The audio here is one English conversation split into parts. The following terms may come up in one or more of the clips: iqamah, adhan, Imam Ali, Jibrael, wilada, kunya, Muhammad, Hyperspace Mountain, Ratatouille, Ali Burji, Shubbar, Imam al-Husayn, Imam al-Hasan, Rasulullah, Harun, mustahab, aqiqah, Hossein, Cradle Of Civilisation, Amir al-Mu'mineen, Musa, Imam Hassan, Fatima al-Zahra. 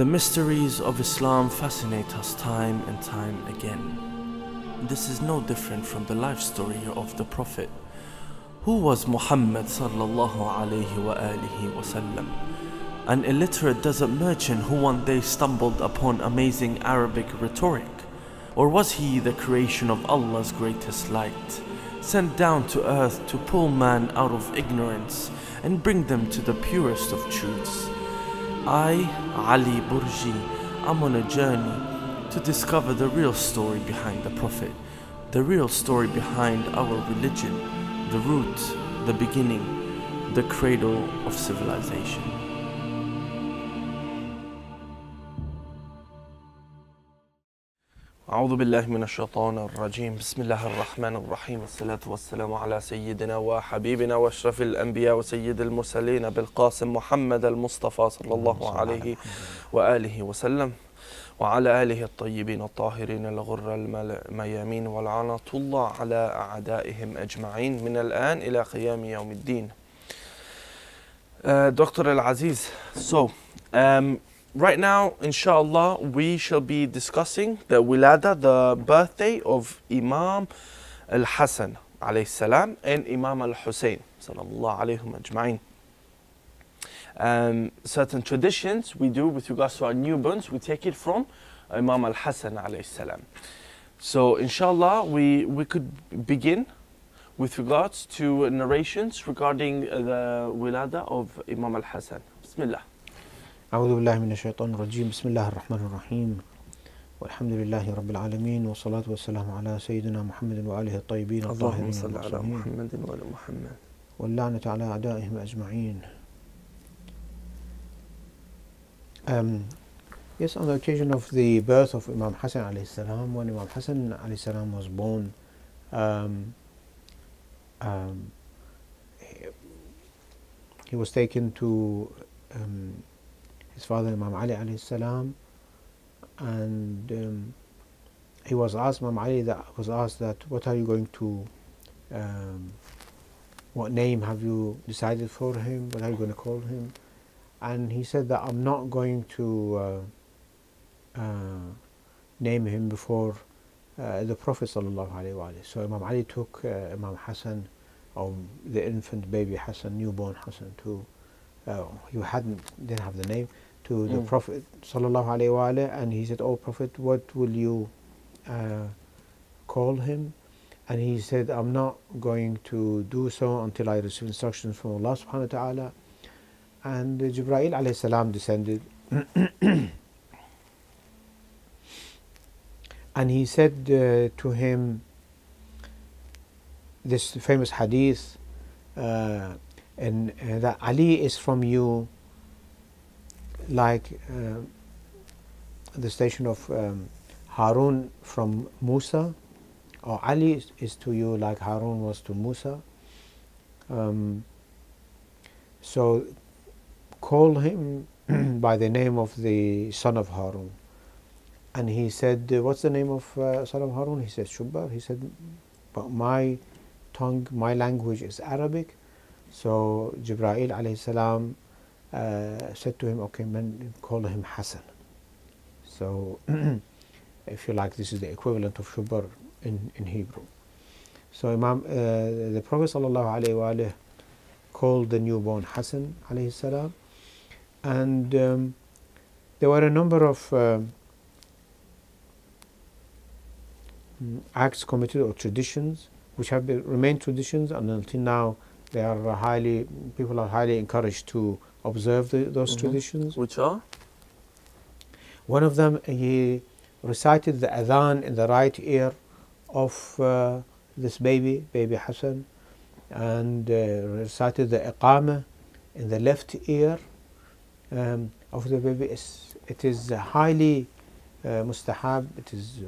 The mysteries of Islam fascinate us time and time again. This is no different from the life story of the Prophet. Who was Muhammad sallallahu alayhi wa alihi wasallam? An illiterate desert merchant who one day stumbled upon amazing Arabic rhetoric? Or was he the creation of Allah's greatest light, sent down to earth to pull man out of ignorance and bring them to the purest of truths? I, Ali Burji, am on a journey to discover the real story behind the Prophet, the real story behind our religion, the root, the beginning, the cradle of civilization. أعوذ بالله من الشيطان الرجيم بسم الله الرحمن الرحيم الصلاة والسلام على سيدنا وحبيبنا واشرف الأنبياء وسيد المرسلين بالقاسم محمد المصطفى صلى الله عليه وآله وسلم وعلى آله الطيبين الطاهرين الغر الميامين والعنة الله على أعدائهم أجمعين من الآن إلى قيام يوم الدين. Dr. Al-Aziz, so right now, inshallah, we shall be discussing the wilada, the birthday of Imam al-Hasan alayhi salam and Imam al-Husayn sallallahu alayhim ajma'in. Certain traditions we do with regards to our newborns, we take it from Imam al-Hasan alayhi salam. So inshallah, we could begin with regards to narrations regarding the wilada of Imam al-Hasan. Bismillah. أعوذ بالله من الشيطان الرجيم بسم الله الرحمن الرحيم والحمد لله رب العالمين والصلاة والسلام على سيدنا محمد وآله الطيبين الطاهرين اللهم صل على محمد وآل محمد واللعنة على أعدائهم أجمعين. Yes, on the occasion of the birth of Imam Hassan alayhi salam, when Imam Hassan alayhi salam was born, he was taken to his father Imam Ali alayhi salam, and he was asked, Imam Ali was asked that, what are you going to, what name have you decided for him, what are you going to call him? And he said that I'm not going to name him before the Prophet sallallahu alayhi wa alayhi. So Imam Ali took Imam Hassan, or the infant baby Hassan, newborn Hassan, to you didn't have the name, to the Prophet sallallahu alayhi wa alayhi, and he said, "Oh Prophet, what will you call him?" And he said, "I'm not going to do so until I receive instructions from Allah subhanahu wa ta'ala." And Jibrael alayhi salam descended and he said to him this famous hadith, and that Ali is from you like the station of Harun from Musa, or Ali is to you like Harun was to Musa. So call him by the name of the son of Harun. And he said, what's the name of son of Harun? He said, Shubba. He said, but my tongue, my language is Arabic. So Jibrail alayhi salam said to him, okay, man, call him Hassan. So if you like, this is the equivalent of Shubbar in Hebrew. So Imam, the Prophet sallallahu alayhi wa alayhi called the newborn Hassan alayhi salam, and there were a number of acts committed or traditions which have remained traditions, and until now they are highly, people are highly encouraged to observe those traditions. Which are? One of them, he recited the adhan in the right ear of this baby, baby Hassan, and recited the iqamah in the left ear of the baby. It is highly mustahab, it is,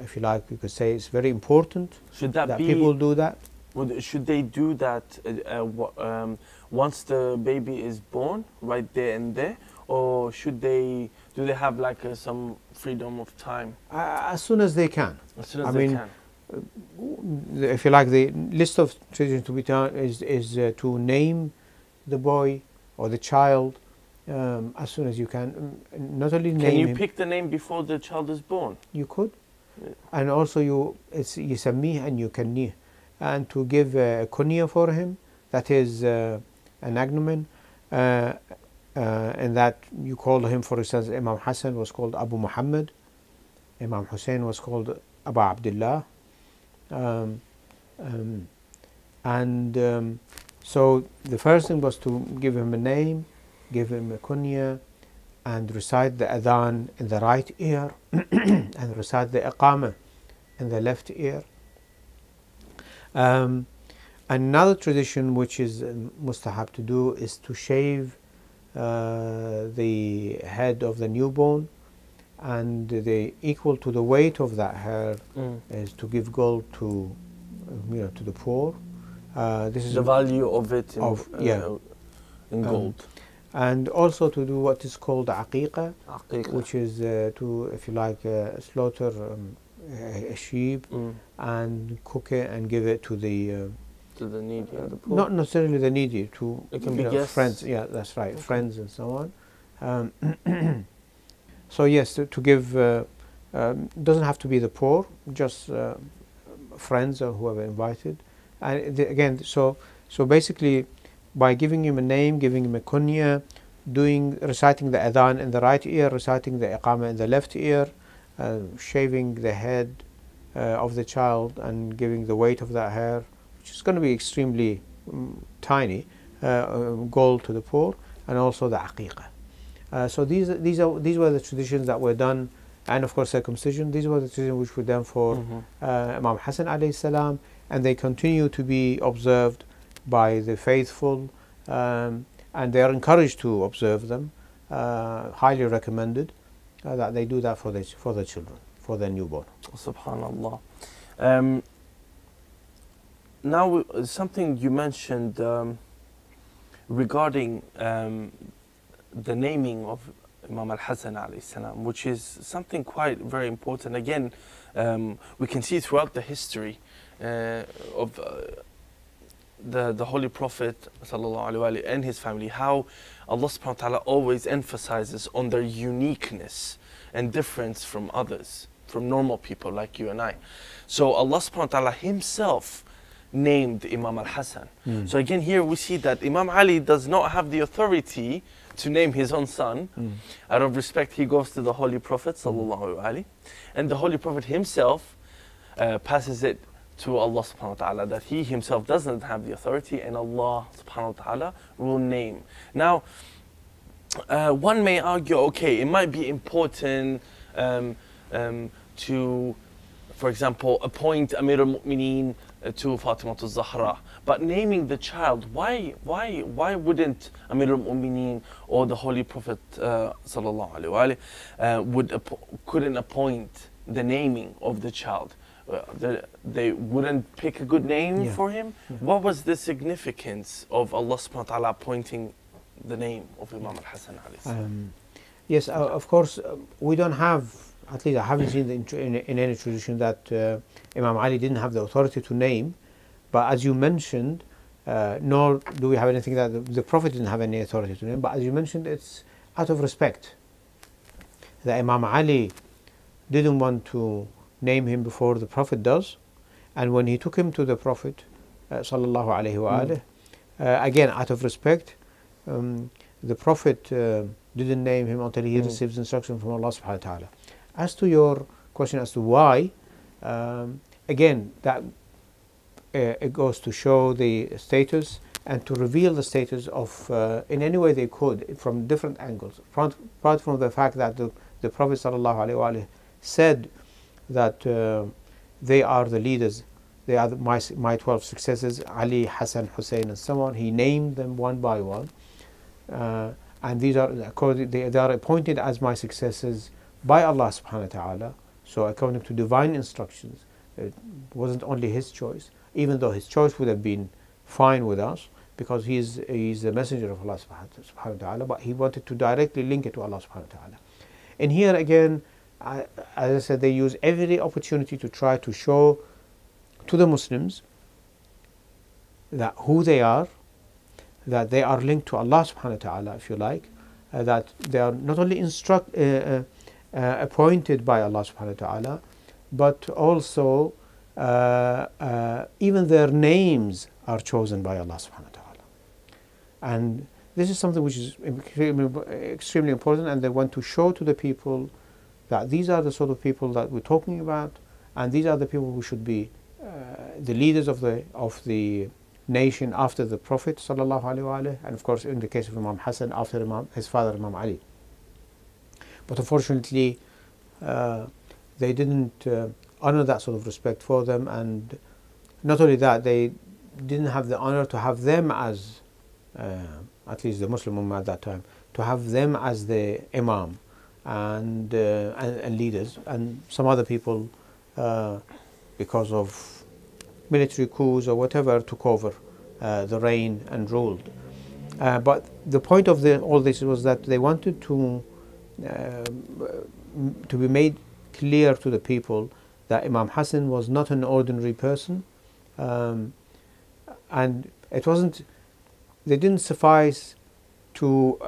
if you like, you could say it's very important. Should that be, people do that? Well, should they do that once the baby is born, right there and there, or should they, do they have like some freedom of time? As soon as they can. As soon as I mean, if you like, the list of traditions to be done is to name the boy or the child as soon as you can. Not only name him. Can you pick the name before the child is born? You could. Yeah. And also it's Yisammih and Yukannih. And to give a kunya for him, that is an agnomen, and that you call him, for instance, Imam Hassan was called Abu Muhammad, Imam Hussein was called Abu Abdullah, so the first thing was to give him a name, give him a kunya, and recite the adhan in the right ear, and recite the iqamah in the left ear. Another tradition which is mustahab to do is to shave the head of the newborn, and the equal to the weight of that hair is to give gold to, to the poor. This is the value of it in gold. And also to do what is called aqiqah, which is to, if you like, slaughter a sheep and cook it and give it to the needy and the poor. Not necessarily the needy, to friends. Yeah, that's right, okay. Friends and so on. So yes, to give doesn't have to be the poor, just friends or whoever invited. And again, so basically, by giving him a name, giving him a kunya, reciting the adhan in the right ear, reciting the iqamah in the left ear, shaving the head of the child and giving the weight of that hair, which is going to be extremely tiny, gold to the poor, and also the aqiqah. So these were the traditions that were done, and of course circumcision. These were the traditions which were done for Imam Hassan alayhi salam, and they continue to be observed by the faithful, and they are encouraged to observe them, highly recommended that they do that for their children, for their newborn. Subhanallah. Now, something you mentioned regarding the naming of Imam al-Hasan alayhi salam, which is something very important. Again, we can see throughout the history of the Holy Prophet ﷺ and his family, how Allah subhanahu wa ta'ala always emphasizes on their uniqueness and difference from others, from normal people like you and I. So Allah subhanahu wa ta'ala himself named Imam al-Hasan. So again, here we see that Imam Ali does not have the authority to name his own son. Out of respect, he goes to the Holy Prophet ﷺ, and the Holy Prophet himself passes it to Allah subhanahu wa ta'ala, that he himself doesn't have the authority, and Allah subhanahu wa ta'ala will name. Now, one may argue, okay, it might be important to, for example, appoint Amir al-Mu'mineen to Fatima al-Zahra, but naming the child, why wouldn't Amir al-Mu'mineen or the Holy Prophet sallallahu couldn't appoint the naming of the child? They wouldn't pick a good name for him? What was the significance of Allah subhanahu wa ta'ala appointing the name of Imam al-Hasan alayhi salam? Yes, of course, we don't have, at least I haven't seen in any tradition that Imam Ali didn't have the authority to name, but as you mentioned, nor do we have anything that the Prophet didn't have any authority to name, but as you mentioned, it's out of respect. That Imam Ali didn't want to name him before the Prophet does, and when he took him to the Prophet sallallahu alayhi wa alayhi, again out of respect, the Prophet didn't name him until he receives instruction from Allah subhanahu wa ta'ala. As to your question as to why, again, that it goes to show the status and to reveal the status of, in any way they could, from different angles, apart from the fact that the Prophet sallallahu alayhi wa alayhi said that they are the leaders, they are my 12 successors, Ali, Hassan, Hussein, and so on. He named them one by one, and these are they are appointed as my successors by Allah subhanahu wa ta'ala, so according to divine instructions. It wasn't only his choice, even though his choice would have been fine with us, because he is the messenger of Allah subhanahu wa ta'ala, but he wanted to directly link it to Allah subhanahu wa ta'ala. And here again, as I said, they use every opportunity to try to show to the Muslims that who they are, that they are linked to Allah subhanahu wa ta'ala, if you like, that they are not only appointed by Allah subhanahu wa ta'ala, but also even their names are chosen by Allah subhanahu wa ta'ala. And this is something which is extremely important, and they want to show to the people that these are the sort of people that we're talking about, and these are the people who should be the leaders of the nation after the Prophet sallallahu alaihi, and of course in the case of Imam Hassan after his father Imam Ali. But unfortunately, they didn't honor that sort of respect for them, and not only that, they didn't have the honor to have them as at least the Muslim Ummah at that time, to have them as the Imam and leaders. And some other people, because of military coups or whatever, took over the reign and ruled. But the point of all this was that they wanted to be made clear to the people that Imam Hassan was not an ordinary person, and it wasn't. They didn't suffice to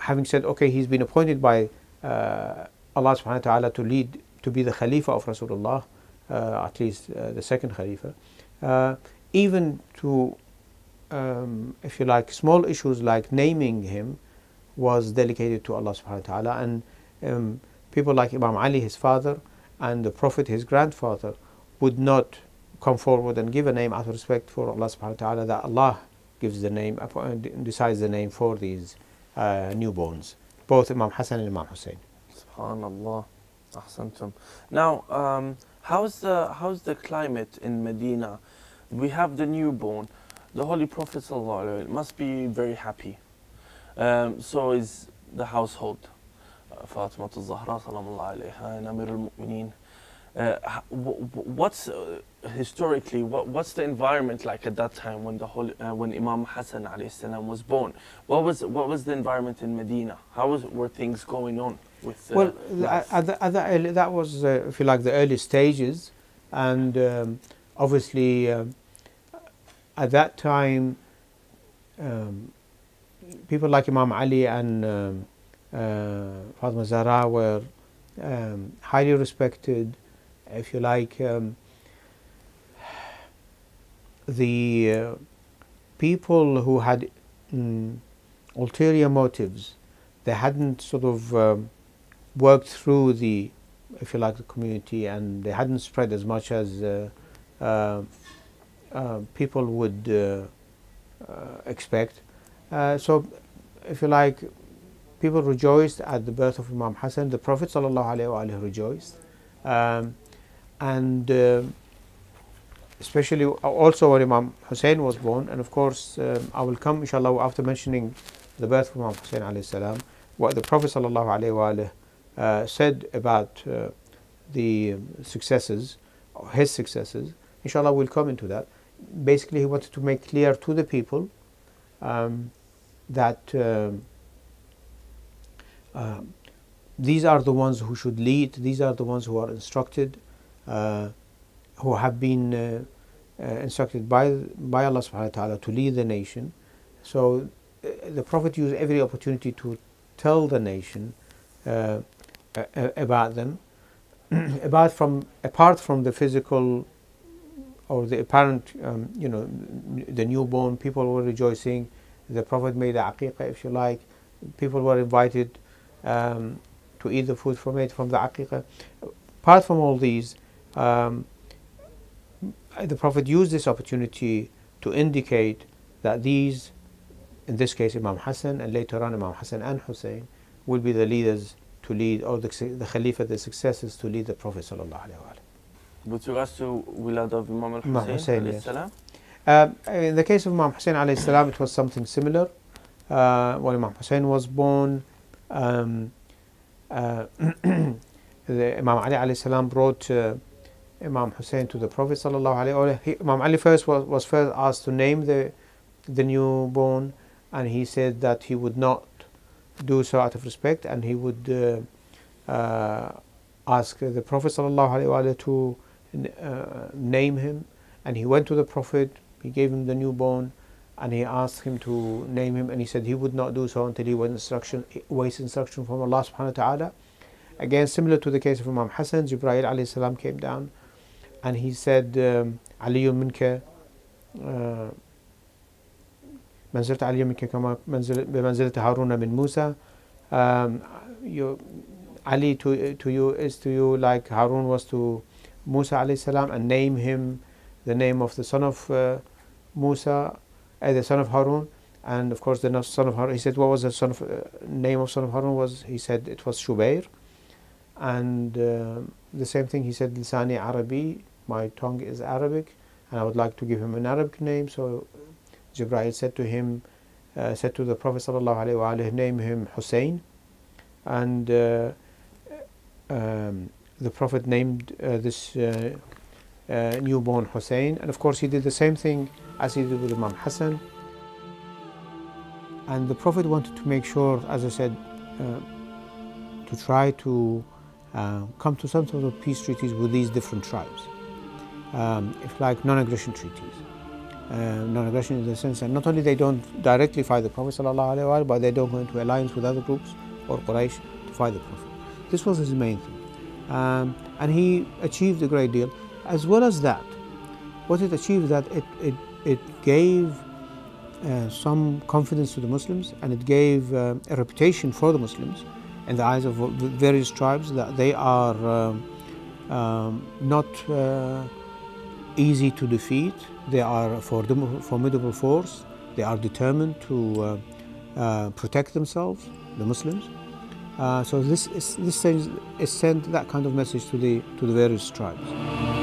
having said, okay, he's been appointed by Allah subhanahu wa ta'ala to be the Khalifa of Rasulullah, at least the second Khalifa, even to, if you like, small issues like naming him was delegated to Allah subhanahu wa ta'ala. And people like Imam Ali, his father, and the Prophet, his grandfather, would not come forward and give a name out of respect for Allah subhanahu wa ta'ala, that Allah gives the name, decides the name for these newborns, both Imam Hassan and Imam Hussein. SubhanAllah. Ahsantum. Now, how's the climate in Medina? We have the newborn. The Holy Prophet ﷺ must be very happy. So is the household. Fatima al-Zahra ﷺ and Amir al-Mu'mineen. Historically, what's the environment like at that time when when Imam Hassan ﷺ was born? What was the environment in Medina? Were things going on with? Well, that was, if you like, the early stages, and obviously at that time, people like Imam Ali and Fatima al-Zahra were highly respected. If you like, the people who had ulterior motives, they hadn't sort of worked through the, if you like, the community, and they hadn't spread as much as people would expect. So, if you like, people rejoiced at the birth of Imam Hassan. The Prophet ﷺ rejoiced. And especially also when Imam Hussein was born. And of course, I will come, inshallah, after mentioning the birth of Imam Hussein alayhi salam, what the Prophet ﷺ said about the successes, his successes. Inshallah, we'll come into that. Basically, he wanted to make clear to the people that these are the ones who should lead, these are the ones who are instructed, who have been instructed by Allah subhanahu wa ta'ala to lead the nation. So the Prophet used every opportunity to tell the nation about them, apart from the physical or the apparent, you know, the newborn. People were rejoicing. The Prophet made a aqiqah, if you like. People were invited to eat the food from the aqiqah. Apart from all these, the Prophet used this opportunity to indicate that these, in this case Imam Hassan, and later on Imam Hassan and Hussein, will be the leaders to lead, or the Khalifa, the successors to lead the Prophet sallallahu alaihi wa sallam. With regards to wilad of Imam al-Husayn alayhi salam? In the case of Imam Hussein alayhi salam, it was something similar. When Imam Hussein was born, Imam Ali alayhi salam brought Imam Hussein to the Prophet sallallahu alaihi wasallam. Imam Ali was first asked to name the newborn, and he said that he would not do so out of respect, and he would ask the Prophet sallallahu alaihi wasallam to name him. And he went to the Prophet. He gave him the newborn, and he asked him to name him, and he said he would not do so until he awaits instruction from Allah subhanahu wa ta'ala. Again, similar to the case of Imam Hassan, Jibrael alayhi salam came down and he said, Aliyun minka, manzilat Aliyun minka kama manzilat Haruna min Musa. Ali to you is to you like Harun was to Musa alayhi salam, and name him the name of the son of Musa, the son of Harun. And of course the son of Harun, he said, what was the son of, name of son of Harun was, he said it was Shubair. And the same thing he said, Lisani Arabi, my tongue is Arabic and I would like to give him an Arabic name. So Jibrail said to him, said to the Prophet sallallahu alaihi wa alihi, name him Hussein. And the Prophet named this newborn Hussein. And of course he did the same thing as he did with Imam Hassan. And the Prophet wanted to make sure, as I said, to try to come to some sort of peace treaties with these different tribes, if like non-aggression treaties. Non-aggression in the sense that not only they don't directly fight the Prophet ﷺ, but they don't go into alliance with other groups or Quraysh to fight the Prophet. This was his main thing. And he achieved a great deal. As well as that, what it achieved, that it gave some confidence to the Muslims, and it gave a reputation for the Muslims in the eyes of various tribes that they are not easy to defeat. They are a formidable force. They are determined to protect themselves, the Muslims. So this sends that kind of message to the various tribes.